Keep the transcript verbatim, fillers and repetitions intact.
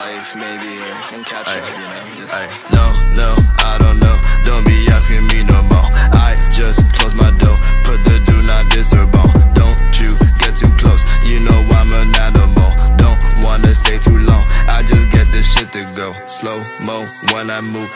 Life maybe and catch up, you know, just I, no, no, I don't know. Don't be asking me no more. I just close my door, put the do not disturb on. Don't you get too close, you know I'm an animal. Don't wanna stay too long, I just get this shit to go. Slow mo when I move.